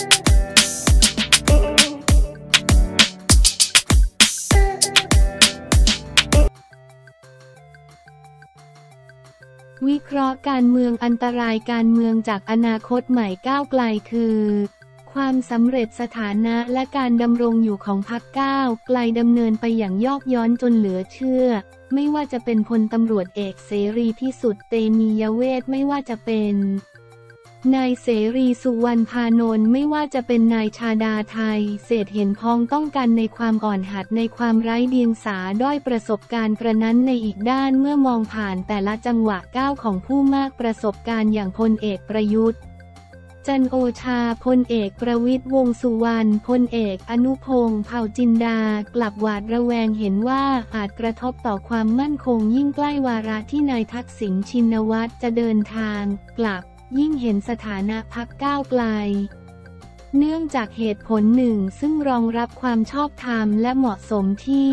วิเคราะห์การเมืองอันตรายการเมืองจากอนาคตใหม่ก้าวไกลคือความสำเร็จสถานะและการดำรงอยู่ของพรรคก้าวไกลดำเนินไปอย่างยอกย้อนจนเหลือเชื่อไม่ว่าจะเป็นพลตำรวจเอกเสรีพิสุทธิ์เตมียเวทไม่ว่าจะเป็นนายเสรีสุวรรณพานนท์ไม่ว่าจะเป็นนายชาดาไทยเศรษฐ์เห็นพ้องต้องกันในความอ่อนหัดในความไร้เดียงสาด้อยประสบการณ์กระนั้นในอีกด้านเมื่อมองผ่านแต่ละจังหวะก้าวของผู้มากประสบการณ์อย่างพลเอกประยุทธ์จันทร์โอชาพลเอกประวิตรวงษ์สุวรรณพลเอกอนุพงษ์เผ่าจินดากลับหวาดระแวงเห็นว่าอาจกระทบต่อความมั่นคงยิ่งใกล้วาระที่นายทักษิณชินวัตรจะเดินทางกลับยิ่งเห็นสถานะพรรคก้าวไกลเนื่องจากเหตุผลหนึ่งซึ่งรองรับความชอบธรรมและเหมาะสมที่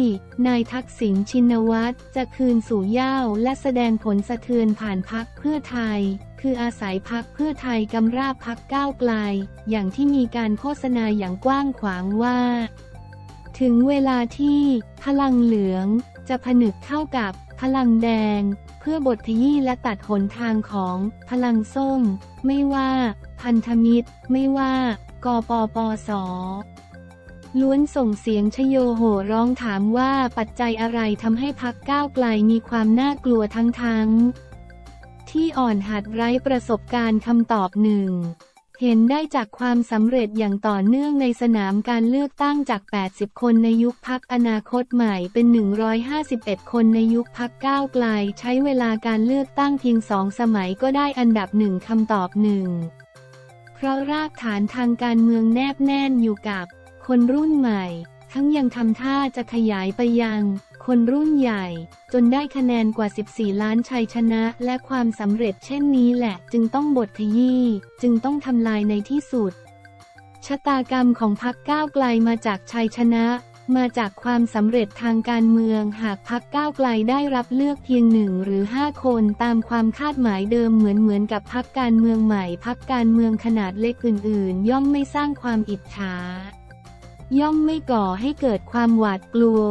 นายทักษิณชินวัตรจะคืนสู่เหย้าและแสดงผลสะเทือนผ่านพรรคเพื่อไทยคืออาศัยพรรคเพื่อไทยกำราบพรรคก้าวไกลอย่างที่มีการโฆษณาอย่างกว้างขวางว่าถึงเวลาที่พลังเหลืองจะผนึกเข้ากับพลังแดงเพื่อบทขยี้และตัดหนทางของพลังส้มไม่ว่าพันธมิตรไม่ว่ากปปส.ล้วนส่งเสียงชโยโห่ร้องถามว่าปัจจัยอะไรทำให้พรรคก้าวไกลมีความน่ากลัวทั้งที่อ่อนหัดไร้ประสบการณ์คำตอบหนึ่งเห็นได้จากความสำเร็จอย่างต่อเนื่องในสนามการเลือกตั้งจาก80คนในยุคพรรคอนาคตใหม่เป็น151คนในยุคพรรคก้าวไกลใช้เวลาการเลือกตั้งเพียง2สมัยก็ได้อันดับหนึ่งคำตอบหนึ่งเพราะรากฐานทางการเมืองแนบแน่นอยู่กับคนรุ่นใหม่ทั้งยังทำท่าจะขยายไปยังคนรุ่นใหญ่จนได้คะแนนกว่า14ล้านชัยชนะและความสำเร็จเช่นนี้แหละจึงต้องบทขยี้จึงต้องทำลายในที่สุดชะตากรรมของพรรคก้าวไกลมาจากชัยชนะมาจากความสำเร็จทางการเมืองหากพรรคก้าวไกลได้รับเลือกเพียง1หรือ5คนตามความคาดหมายเดิมเหมือนกับพรรคการเมืองใหม่พรรคการเมืองขนาดเล็กอื่นๆย่อมไม่สร้างความอิจฉาย่อมไม่ก่อให้เกิดความหวาดกลัว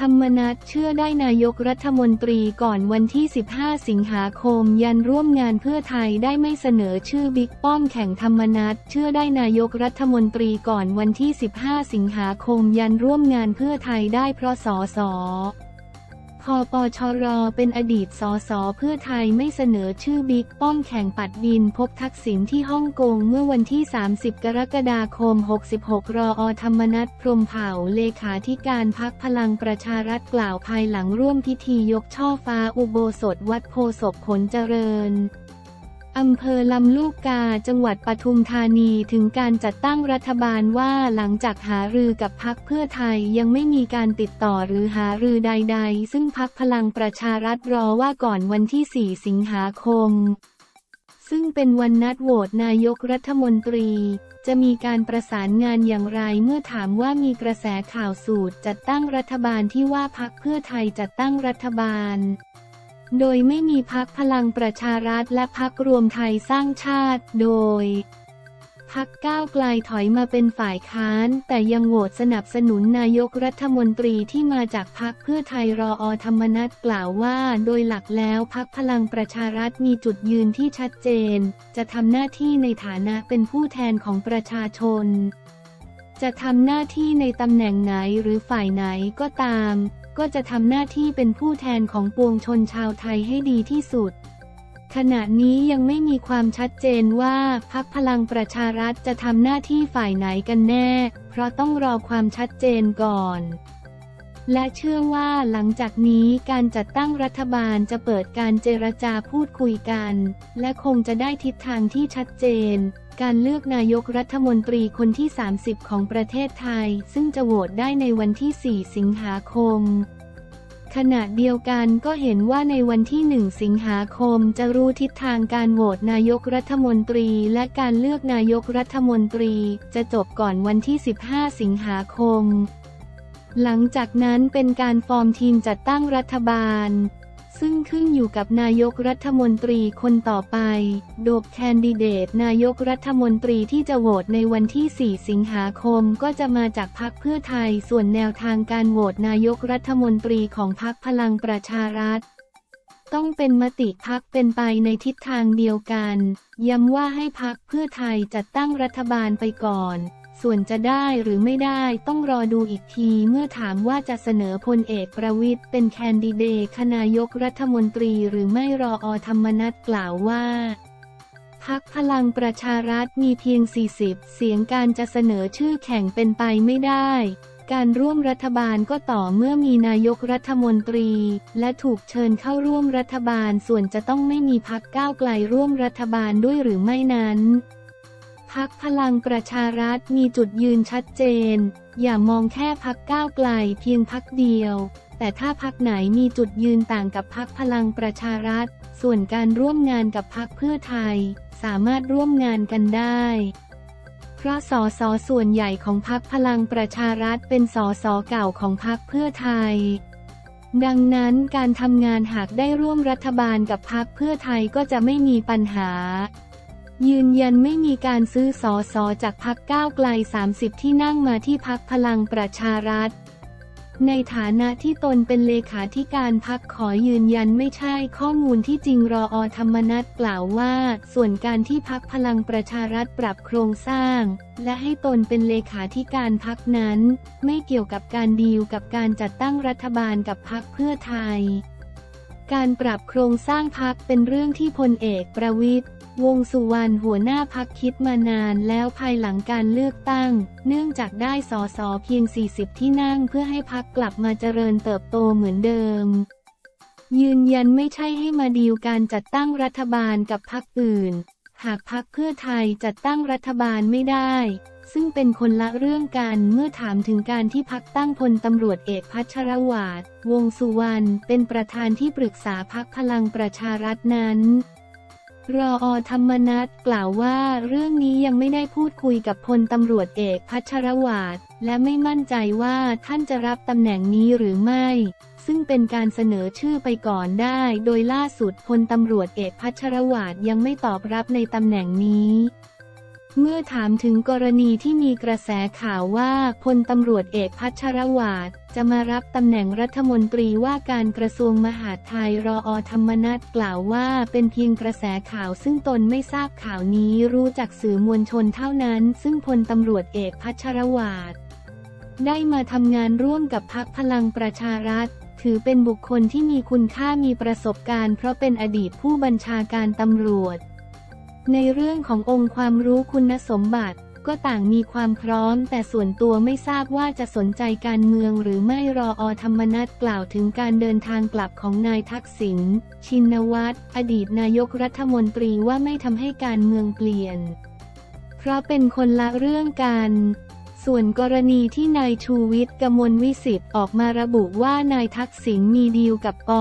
ธรรมนัสเชื่อได้นายกรัฐมนตรีก่อนวันที่15สิงหาคมยันร่วมงานเพื่อไทยได้ไม่เสนอชื่อบิ๊กป้อมแข่งธรรมนัสเชื่อได้นายกรัฐมนตรีก่อนวันที่15สิงหาคมยันร่วมงานเพื่อไทยได้เพราะสส.คปชร.เป็นอดีตสส.เพื่อไทยไม่เสนอชื่อบิ๊กป้อมแข่งปัดดินพบทักษิณที่ฮ่องกงเมื่อวันที่30กรกฎาคม66รอ.ธรรมนัสพรหมเผ่าเลขาธิการพรรคพลังประชารัฐกล่าวภายหลังร่วมพิธียกช่อฟ้าอุโบสถวัดโพศพขนเจริญอำเภอลำลูกกาจังหวัดปทุมธานีถึงการจัดตั้งรัฐบาลว่าหลังจากหารือกับพรรคเพื่อไทยยังไม่มีการติดต่อหรือหารือใดๆซึ่งพรรคพลังประชารัฐรอว่าก่อนวันที่4สิงหาคมซึ่งเป็นวันนัดโหวตนายกรัฐมนตรีจะมีการประสานงานอย่างไรเมื่อถามว่ามีกระแสข่าวสูตรจัดตั้งรัฐบาลที่ว่าพรรคเพื่อไทยจัดตั้งรัฐบาลโดยไม่มีพรรคพลังประชารัฐและพรรครวมไทยสร้างชาติโดยพรรคก้าวไกลถอยมาเป็นฝ่ายค้านแต่ยังโหวตสนับสนุนนายกรัฐมนตรีที่มาจากพรรคเพื่อไทยรอธรรมนัสกล่าวว่าโดยหลักแล้วพรรคพลังประชารัฐมีจุดยืนที่ชัดเจนจะทำหน้าที่ในฐานะเป็นผู้แทนของประชาชนจะทำหน้าที่ในตำแหน่งไหนหรือฝ่ายไหนก็ตามก็จะทำหน้าที่เป็นผู้แทนของปวงชนชาวไทยให้ดีที่สุดขณะนี้ยังไม่มีความชัดเจนว่าพรรคพลังประชารัฐจะทำหน้าที่ฝ่ายไหนกันแน่เพราะต้องรอความชัดเจนก่อนและเชื่อว่าหลังจากนี้การจัดตั้งรัฐบาลจะเปิดการเจรจาพูดคุยกันและคงจะได้ทิศทางที่ชัดเจนการเลือกนายกรัฐมนตรีคนที่30ของประเทศไทยซึ่งจะโหวตได้ในวันที่4สิงหาคมขณะเดียวกันก็เห็นว่าในวันที่1สิงหาคมจะรู้ทิศทางการโหวตนายกรัฐมนตรีและการเลือกนายกรัฐมนตรีจะจบก่อนวันที่15สิงหาคมหลังจากนั้นเป็นการฟอร์มทีมจัดตั้งรัฐบาล ซึ่งขึ้นอยู่กับนายกรัฐมนตรีคนต่อไปโดยแคนดิเดตนายกรัฐมนตรีที่จะโหวตในวันที่ 4 สิงหาคมก็จะมาจากพรรคเพื่อไทยส่วนแนวทางการโหวตนายกรัฐมนตรีของพรรคพลังประชารัฐต้องเป็นมติพรรคเป็นไปในทิศทางเดียวกันย้ำว่าให้พรรคเพื่อไทยจัดตั้งรัฐบาลไปก่อนส่วนจะได้หรือไม่ได้ต้องรอดูอีกทีเมื่อถามว่าจะเสนอพลเอกประวิตรเป็นแคนดิเดตนายกรัฐมนตรีหรือไม่รออ.ธรรมนัสกล่าวว่าพรรคพลังประชารัฐมีเพียง40เสียงการจะเสนอชื่อแข่งเป็นไปไม่ได้การร่วมรัฐบาลก็ต่อเมื่อมีนายกรัฐมนตรีและถูกเชิญเข้าร่วมรัฐบาลส่วนจะต้องไม่มีพรรคก้าวไกลร่วมรัฐบาลด้วยหรือไม่นั้นพรรคพลังประชารัฐมีจุดยืนชัดเจนอย่ามองแค่พรรคก้าวไกลเพียงพรรคเดียวแต่ถ้าพรรคไหนมีจุดยืนต่างกับพรรคพลังประชารัฐส่วนการร่วมงานกับพรรคเพื่อไทยสามารถร่วมงานกันได้เพราะส.ส.ส่วนใหญ่ของพรรคพลังประชารัฐเป็นส.ส.เก่าของพรรคเพื่อไทยดังนั้นการทำงานหากได้ร่วมรัฐบาลกับพรรคเพื่อไทยก็จะไม่มีปัญหายืนยันไม่มีการซื้อส.ส.จากพรรคก้าวไกล30ที่นั่งมาที่พรรคพลังประชารัฐในฐานะที่ตนเป็นเลขาธิการพรรคขอยืนยันไม่ใช่ข้อมูลที่จริงรออ.ธรรมนัสกล่าวว่าส่วนการที่พรรคพลังประชารัฐปรับโครงสร้างและให้ตนเป็นเลขาธิการพรรคนั้นไม่เกี่ยวกับการดีลกับการจัดตั้งรัฐบาลกับพรรคเพื่อไทยการปรับโครงสร้างพรรคเป็นเรื่องที่พลเอกประวิตรวงษ์สุวรรณหัวหน้าพรรคคิดมานานแล้วภายหลังการเลือกตั้งเนื่องจากได้ส.ส.เพียง40ที่นั่งเพื่อให้พรรคกลับมาเจริญเติบโตเหมือนเดิมยืนยันไม่ใช่ให้มาดีลการจัดตั้งรัฐบาลกับพรรคอื่นหากพรรคเพื่อไทยจัดตั้งรัฐบาลไม่ได้ซึ่งเป็นคนละเรื่องกันเมื่อถามถึงการที่พรรคตั้งพลตำรวจเอกพัชรวาทวงษ์สุวรรณเป็นประธานที่ปรึกษาพรรคพลังประชารัฐนั้นรออ.ธรรมนัสกล่าวว่าเรื่องนี้ยังไม่ได้พูดคุยกับพลตำรวจเอกพัชรวาทและไม่มั่นใจว่าท่านจะรับตำแหน่งนี้หรือไม่ซึ่งเป็นการเสนอชื่อไปก่อนได้โดยล่าสุดพลตำรวจเอกพัชรวาทยังไม่ตอบรับในตำแหน่งนี้เมื่อถามถึงกรณีที่มีกระแสข่าวว่าพลตำรวจเอกพัชรวาทจะมารับตำแหน่งรัฐมนตรีว่าการกระทรวงมหาดไทยรออ.ธรรมนัสกล่าวว่าเป็นเพียงกระแสข่าวซึ่งตนไม่ทราบข่าวนี้รู้จากสื่อมวลชนเท่านั้นซึ่งพลตำรวจเอกพัชรวาทได้มาทำงานร่วมกับพรรคพลังประชารัฐถือเป็นบุคคลที่มีคุณค่ามีประสบการณ์เพราะเป็นอดีตผู้บัญชาการตำรวจในเรื่องขององค์ความรู้คุณสมบัติก็ต่างมีความพร้อมแต่ส่วนตัวไม่ทราบว่าจะสนใจการเมืองหรือไม่รออ.ธรรมนัสกล่าวถึงการเดินทางกลับของนายทักษิณชินวัตรอดีตนายกรัฐมนตรีว่าไม่ทำให้การเมืองเปลี่ยนเพราะเป็นคนละเรื่องกันส่วนกรณีที่นายชูวิทย์ กมลวิศิษฐ์ออกมาระบุว่านายทักษิณมีดีลกับป.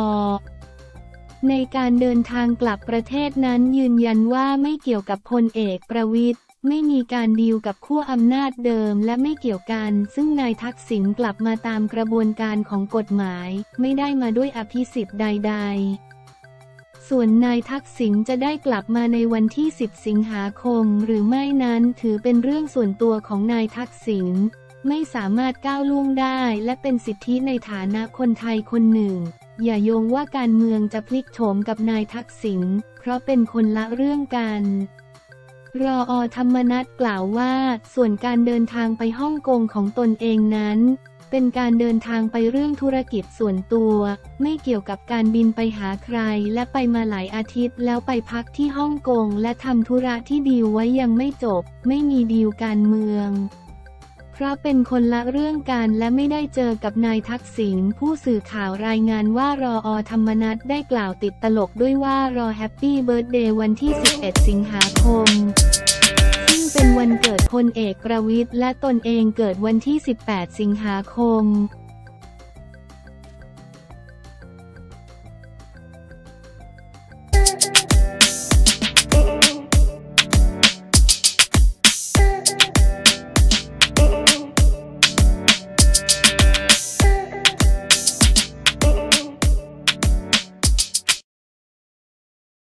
ในการเดินทางกลับประเทศนั้นยืนยันว่าไม่เกี่ยวกับพลเอกประวิตรไม่มีการดีลกับขั้วอำนาจเดิมและไม่เกี่ยวกันซึ่งนายทักษิณกลับมาตามกระบวนการของกฎหมายไม่ได้มาด้วยอภิสิทธิ์ใดๆส่วนนายทักษิณจะได้กลับมาในวันที่10สิงหาคมหรือไม่นั้นถือเป็นเรื่องส่วนตัวของนายทักษิณไม่สามารถก้าวล่วงได้และเป็นสิทธิในฐานะคนไทยคนหนึ่งอย่าโยงว่าการเมืองจะพลิกโฉมกับนายทักษิณเพราะเป็นคนละเรื่องกันรออ.ธรรมนัสกล่าวว่าส่วนการเดินทางไปฮ่องกงของตนเองนั้นเป็นการเดินทางไปเรื่องธุรกิจส่วนตัวไม่เกี่ยวกับการบินไปหาใครและไปมาหลายอาทิตย์แล้วไปพักที่ฮ่องกงและทำธุระที่ดีลไว้ยังไม่จบไม่มีดีลการเมืองเพราะเป็นคนละเรื่องกันและไม่ได้เจอกับนายทักษิณผู้สื่อข่าวรายงานว่ารออ.ธรรมนัสได้กล่าวติดตลกด้วยว่ารอแฮปปี้เบิร์ธเดย์วันที่11สิงหาคมซึ่งเป็นวันเกิดพลเอกประวิตรและตนเองเกิดวันที่18สิงหาคม